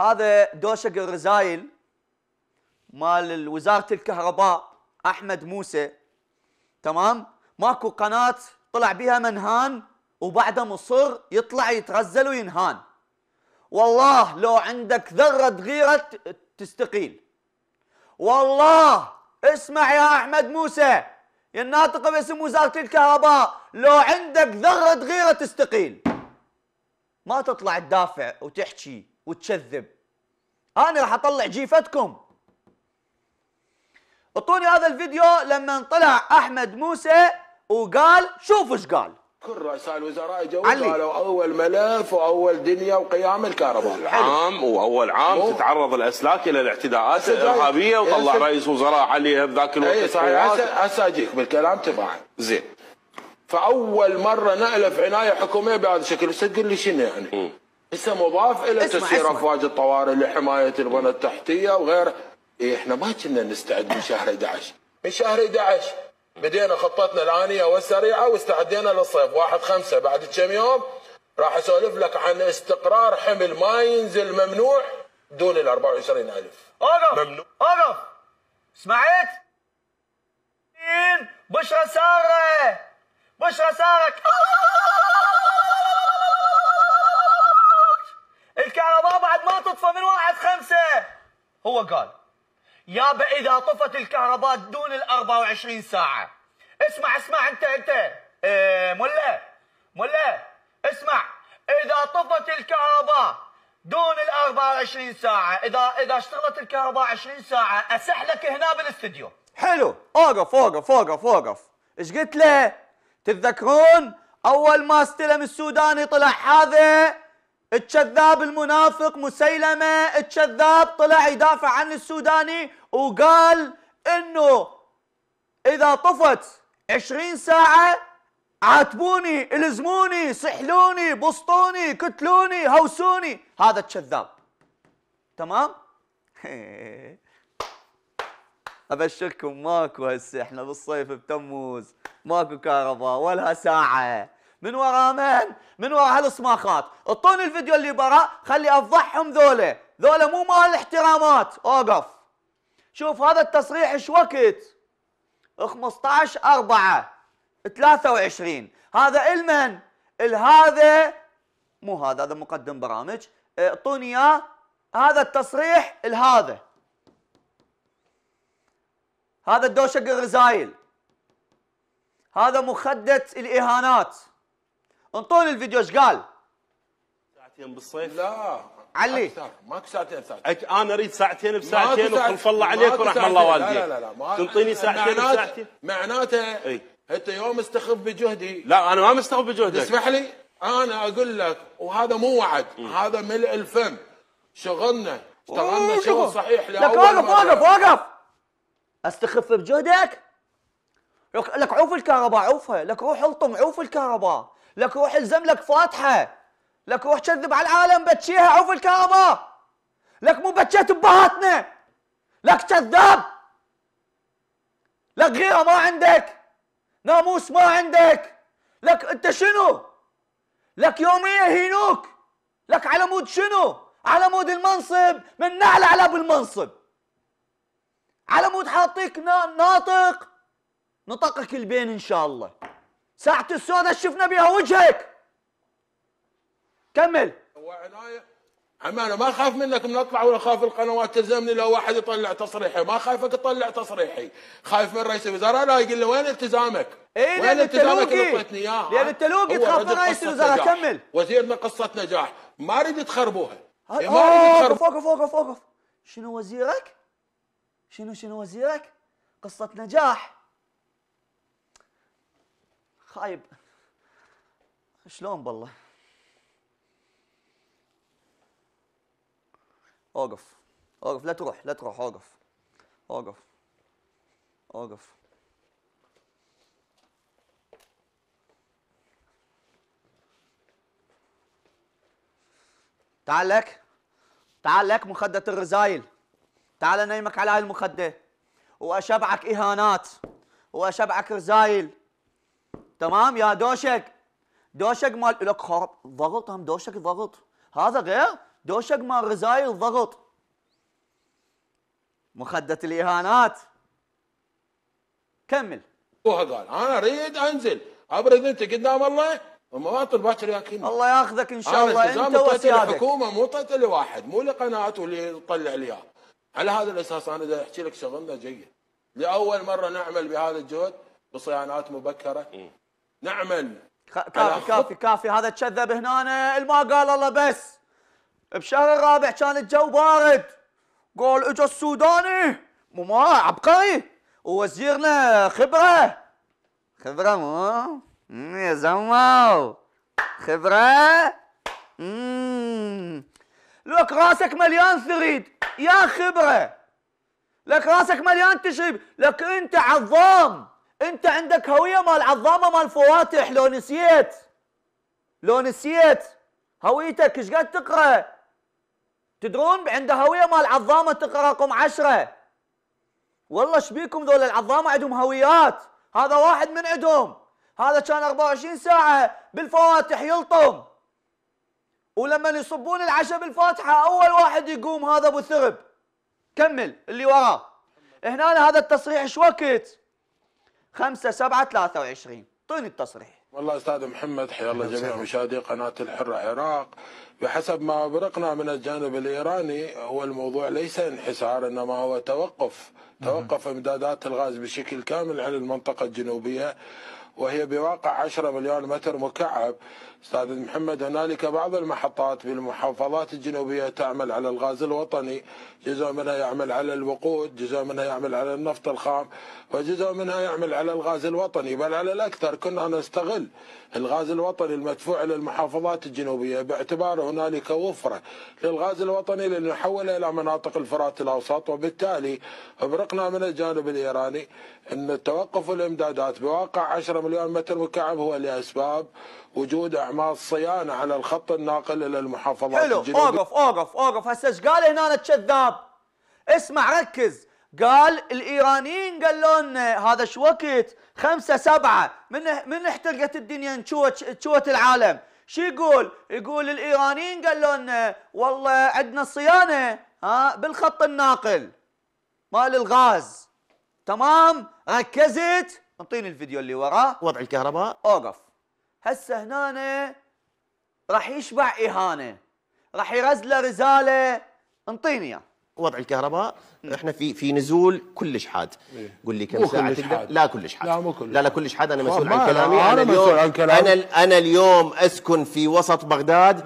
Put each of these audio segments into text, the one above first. هذا دوشق الرزايل مال وزارة الكهرباء احمد موسى، تمام؟ ماكو قناة طلع بيها منهان وبعده مصر يطلع يتغزل وينهان. والله لو عندك ذرة غيرة تستقيل. والله اسمع يا احمد موسى الناطق باسم وزارة الكهرباء، لو عندك ذرة غيرة تستقيل. ما تطلع تدافع وتحكي وتكذب. انا راح اطلع جيفتكم. اعطوني هذا الفيديو لما طلع احمد موسى وقال شوفوا ايش قال. كل رؤساء الوزراء جو قالوا اول ملف واول دنيا وقيام الكهرباء العام، واول عام تتعرض الاسلاك الى الاعتداءات الارهابيه، وطلع رئيس وزراء علي ذاك الوقت. هسه اجيك بالكلام تبعه زين. فاول مره نالف عنايه حكوميه بهذا الشكل. هسه تقول لي شنو يعني؟ هسه مضاف الى تسيير افواج الطوارئ لحمايه البنى التحتيه وغيره. إيه احنا ما كنا نستعد من شهر 11، من شهر 11 بدينا خطتنا الآنية والسريعة واستعدينا للصيف. 1/5 بعد كم يوم راح اسولف لك عن استقرار حمل ما ينزل ممنوع دون ال 24,000. اوقف اوقف، سمعت؟ بشرى سارة، بشرى سارة الكهرباء بعد ما تطفى من 1/5. هو قال يابا اذا طفت الكهرباء دون ال 24 ساعة. اسمع اسمع انت ملا اسمع، اذا طفت الكهرباء دون ال 24 ساعة، اذا اشتغلت الكهرباء 20 ساعة اسحلك هنا بالاستديو. حلو، اوقف اوقف اوقف اوقف، ايش قلت له؟ تتذكرون اول ما استلم السوداني طلع هذا الكذاب المنافق مسيلمة الكذاب طلع يدافع عن السوداني وقال انه اذا طفت 20 ساعة عاتبوني، الزموني، سحلوني، بسطوني، كتلوني، هوسوني. هذا الكذاب، تمام؟ ابشركم ماكو هسه، احنا بالصيف بتموز ماكو كهرباء ولا ساعة. من وراء من؟ من وراء هالصماخات. اعطوني الفيديو اللي برا خلي افضحهم. ذولا مو مال احترامات. اوقف شوف هذا التصريح ايش وقت 15/4/23. هذا المن الهذا مو هذا مقدم برامج. اعطوني اياه هذا التصريح الهذا، هذا الدوشق الرزايل، هذا مخدة الاهانات. انطوني الفيديو ايش قال؟ ساعتين بالصيف؟ لا علي اكثر، ماكو ساعتين بساعتين. انا اريد ساعتين بساعتين وخلف الله عليك ورحم الله والديك. لا لا لا ما تنطيني ساعتين بساعتين معناته اي انت يوم استخف بجهدي. لا انا ما مستخف بجهدك، اسمح لي انا اقول لك، وهذا مو وعد هذا ملء الفم. شغلنا اشتغلنا شغل صحيح لاول مره. وقف وقف وقف، استخف بجهدك؟ لك عوف الكهرباء عوفها، لك روح الطم عوف الكهرباء، لك روح الزم لك فاتحه، لك روح كذب على العالم بتشيها عوف الكهرباء، لك مو بتشيت ببهاتنا، لك كذاب، لك غيره ما عندك، ناموس ما عندك، لك انت شنو؟ لك يوميه يهينوك، لك على مود شنو؟ على مود المنصب، من نعل على بالمنصب، على مود حاطيك ناطق نطقك البين ان شاء الله. ساعة السوداء شفنا بها وجهك. كمل. هو عناية عمانة ما خاف منك من اطلع ولا خاف القنوات تلزمني لو واحد يطلع تصريحي، ما خايفك تطلع تصريحي، خايف من رئيس الوزراء لا يقول له وين التزامك؟ اي وين التزامك اللي اعطيتني اياه؟ لان التلوقي تخاف من رئيس الوزراء. كمل. وزيرنا قصة نجاح، ما اريد تخربوها. ما اريد تخربوها. وقف وقف شنو وزيرك؟ شنو وزيرك؟ قصة نجاح؟ خايب شلون بالله. اوقف اوقف، لا تروح لا تروح، اوقف اوقف اوقف. تعال لك تعال لك مخدة الرزايل، تعال نيمك على هاي المخدة واشبعك اهانات واشبعك رزايل، تمام يا دوشق. دوشق مال لك خرب ضغط، هم دوشق ضغط هذا غير دوشق مال رزاي الضغط، مخدة الإهانات. كمل. وهو قال أنا أريد أنزل أبرز أنت قدام الله ومواطن باكر ياكلني. الله ياخذك إن شاء الله أنت وسيادتك. الحكومة مو طلعت لواحد، مو لقناته اللي تطلع لي إياه. على هذا الأساس أنا دا أحكي لك شغلنا جيد. لأول مرة نعمل بهذا الجهد بصيانات مبكرة. نعمل. كافي كافي كافي، هذا تشذب هنا. الما قال الله بس. بشهر الرابع كان الجو بارد. قول اجا السوداني مو عبقري ووزيرنا خبره مو يا زمو خبره لك راسك مليان ثريد يا خبره، لك راسك مليان تشرب، لك انت عظام، انت عندك هويه مال عظامه مال فواتح. لو نسيت هويتك ايش قد تقرا؟ تدرون عنده هويه مال عظامه تقرا رقم 10. والله ايش بيكم ذول العظامه عندهم هويات، هذا واحد من عندهم، هذا كان 24 ساعه بالفواتح يلطم، ولما يصبون العشاء بالفاتحه اول واحد يقوم هذا ابو ثرب. كمل اللي وراه. هنا هذا التصريح ايش وقت؟ 5/7/23. اعطيني التصريح. والله أستاذ محمد حيا الله جميع مشاهدي قناة الحرة العراق، بحسب ما أبرقنا من الجانب الإيراني هو الموضوع ليس انحسار، إنما هو توقف، إمدادات الغاز بشكل كامل عن المنطقة الجنوبية، وهي بواقع 10 مليون متر مكعب. أستاذ محمد هنالك بعض المحطات بالمحافظات الجنوبية تعمل على الغاز الوطني، جزء منها يعمل على الوقود، جزء منها يعمل على النفط الخام، وجزء منها يعمل على الغاز الوطني. بل على الأكثر كنا نستغل الغاز الوطني المدفوع إلى المحافظات الجنوبية باعتبار هنالك وفرة للغاز الوطني لنحوله إلى مناطق الفرات الأوسط، وبالتالي أبرقنا من الجانب الإيراني أن التوقف الإمدادات بواقع 10 مليون متر مكعب هو لأسباب وجود أعمال صيانة على الخط الناقل إلى المحافظات الجنوبية. حلو، أوقف أوقف أوقف. هسه إيش قال هنا الكذاب؟ اسمع ركز. قال الإيرانيين قالوا لنا هذا شو وقت 5/7 من احترقت الدنيا شوت العالم. شو يقول؟ يقول الإيرانيين قالوا لنا والله عندنا صيانة بالخط الناقل مال الغاز. تمام؟ ركزت؟ انطيني الفيديو اللي وراه. وضع الكهرباء. اوقف. هسه هنا راح يشبع إهانة، راح يرزله رزالة. انطيني اياه. وضع الكهرباء احنا في نزول كلش حاد. قول لي كم ساعه تقدر؟ لا كلش حاد، لا مو كلش، لا كلش حاد. انا مسؤول عن كلامي. انا اليوم اسكن في وسط بغداد،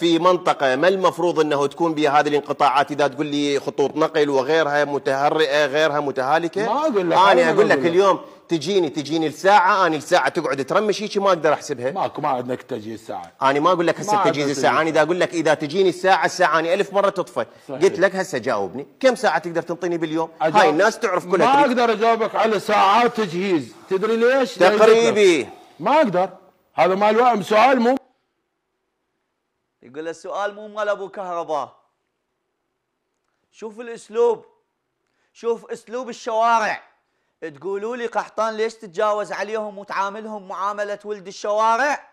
في منطقه ما المفروض انه تكون بها هذه الانقطاعات. اذا تقول لي خطوط نقل وغيرها متهرئه، غيرها متهالكه، ما اقول لك. انا اقول لك اليوم تجيني الساعه، انا الساعه تقعد ترمش هيك، ما اقدر احسبها. ما عندك تجهيز الساعه. انا ما اقول لك هسه تجهيز الساعه. انا اذا اقول لك اذا تجيني الساعه انا 1000 مره تطفى. قلت لك هسه جاوبني كم ساعه تقدر تنطيني باليوم؟ هاي الناس تعرف كلها. ما اقدر اجاوبك على ساعات تجهيز. تدري ليش؟ تقريبي ما اقدر. هذا مال وهم، سؤال مو. يقول السؤال مو مال ابو كهرباء. شوف الاسلوب، شوف اسلوب الشوارع. تقولوا لي قحطان ليش تتجاوز عليهم وتعاملهم معاملة ولد الشوارع؟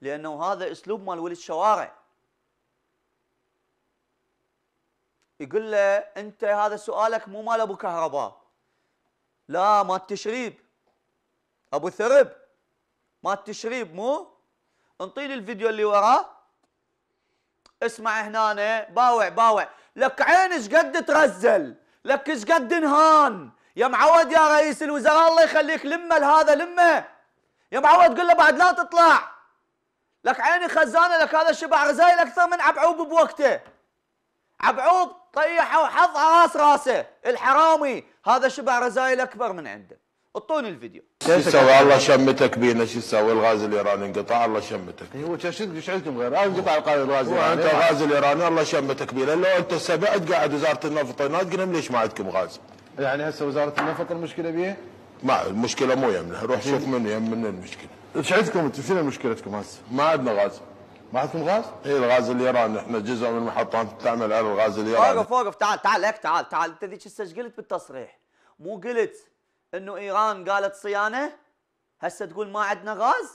لأنه هذا أسلوب مال ولد الشوارع. يقول له أنت هذا سؤالك مو مال أبو كهرباء، لا مال تشريب أبو ثرب، مال تشريب مو؟ انطيني الفيديو اللي وراه. اسمع هنا. باوع لك عين ايش قد ترزل، لك ايش قد انهان. يا معود يا رئيس الوزراء الله يخليك لمه لهذا، لمه يا معود. قل له بعد لا تطلع، لك عيني خزانه، لك هذا شبع رزايل اكثر من عبعوب بوقته. عبعوب طيحه وحظ راس راسه الحرامي، هذا شبع رزايل اكبر من عنده. اعطوني الفيديو. شو يسوي؟ الله شمتك بينا. شو يسوي؟ الغاز الايراني انقطع، الله شمتك. هو شعلتم غير انقطع الغاز الايراني. وانت الغاز الايراني الله شمتك بينا. لو انت سبعت قاعد وزاره النفط تنادقنا ليش ما عندكم غاز؟ يعني هسه وزاره النفط المشكله بيه؟ ما المشكله مو يمنا، روح شوف منو يمنا المشكله. ايش عندكم انتم؟ شنو مشكلتكم هسه؟ ما عندنا غاز. ما عندكم غاز؟ اي الغاز الايراني، احنا جزء من المحطات تعمل على الغاز الايراني. وقف وقف، تعال تعال لك تعال تعال. انت ذيك هسه ايش قلت بالتصريح؟ مو قلت انه ايران قالت صيانه؟ هسه تقول ما عندنا غاز؟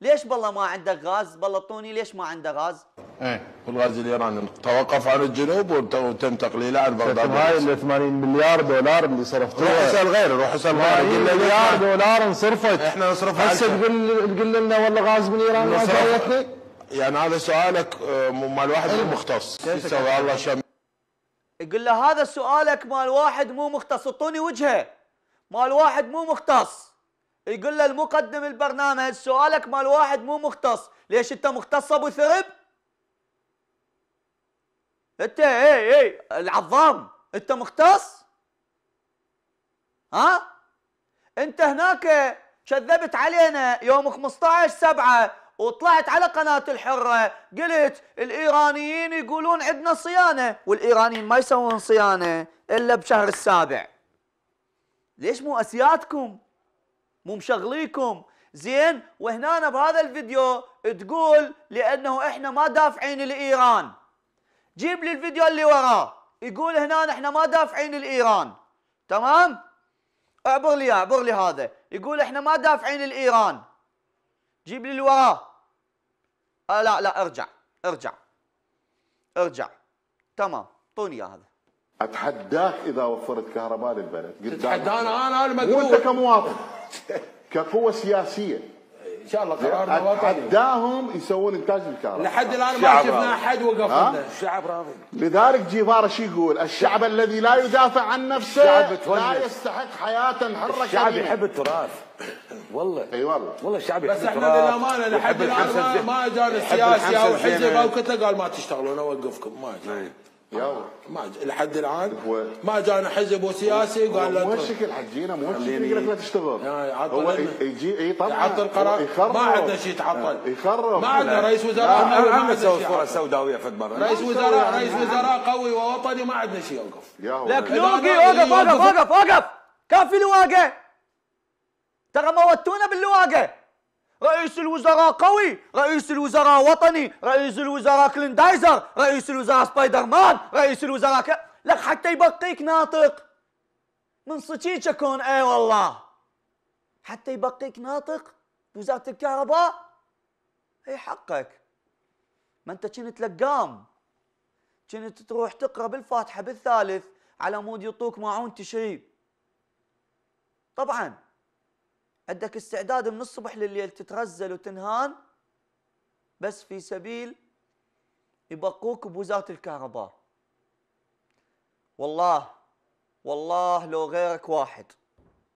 ليش بالله ما عندك غاز؟ بالله اعطوني ليش ما عنده غاز؟ ايه والغاز الايراني توقف عن الجنوب وتم تقليله عن بغداد. هاي ال 80 مليار دولار اللي صرفتوها روح اسال غيره، روح اسال غيره. مليار دولار انصرفت، احنا نصرفها هسه تقول لنا والله غاز من ايران ما جايتني؟ يعني هذا سؤالك مال واحد مو مختص، يسوي الله شم. يقول له هذا سؤالك مال واحد مو مختص، اعطوني وجهه مال واحد مو مختص. يقول له المقدم البرنامج سؤالك مال واحد مو مختص، ليش انت مختص ابو ثرب؟ انت اي العظام انت مختص؟ ها؟ انت هناك كذبت علينا يوم 15/7 وطلعت على قناة الحرة قلت الايرانيين يقولون عندنا صيانة، والايرانيين ما يسوون صيانة الا بشهر 7. ليش مو اسيادكم؟ مو مشغليكم زين؟ وهنا بهذا الفيديو تقول لانه احنا ما دافعين لايران. جيب لي الفيديو اللي وراه يقول هنا احنا ما دافعين لإيران، تمام؟ اعبر لي اعبر لي هذا، يقول احنا ما دافعين لإيران. جيب لي اللي وراه. لا ارجع. تمام، طوني يا هذا. اتحداك اذا وفرت كهرباء للبلد قدامك. تتحدانا انا المدعو وانت كمواطن كقوة سياسية. ان شاء الله قرارنا وطني. اتحداهم يسوون انتاج الكهرباء. لحد الان ما شفنا احد وقف لنا، الشعب راضي. لذلك جيفارا شو يقول؟ الشعب الذي لا يدافع عن نفسه لا يستحق حياة حرة. الشعب يحب التراث. والله اي والله والله الشعب يحب التراث. بس احنا للامانه لحد الان ما اجانا سياسي او حزب او كتله قال ما تشتغلون اوقفكم، ما اجانا. ما لحد الان ما جانا حزب وسياسي قال لا. مو هالشكل حجينا، مو هالشكل يقول لك لا تشتغل. هو يجي اي طبعا يعطل القرار، ما عندنا شيء يتعطل، ما عندنا رئيس وزراء. ما نسوي فرص سوداويه في البرلمان. رئيس وزراء قوي ووطني، ما عندنا شيء يوقف. لك لوقي وقف كافي لواقه، ترى موتونا باللواقه. رئيس الوزراء قوي، رئيس الوزراء وطني، رئيس الوزراء كلندايزر، رئيس الوزراء سبايدر مان، رئيس الوزراء لك حتى يبقيك ناطق من صجيك اكون. اي والله حتى يبقيك ناطق بوزارة الكهرباء. اي حقك، ما انت كنت لقام، كنت تروح تقرا بالفاتحة بالثالث على مود يعطوك ماعون تشريب. طبعا عندك استعداد من الصبح لليل تتغزل وتنهان بس في سبيل يبقوك بوزارة الكهرباء. والله لو غيرك واحد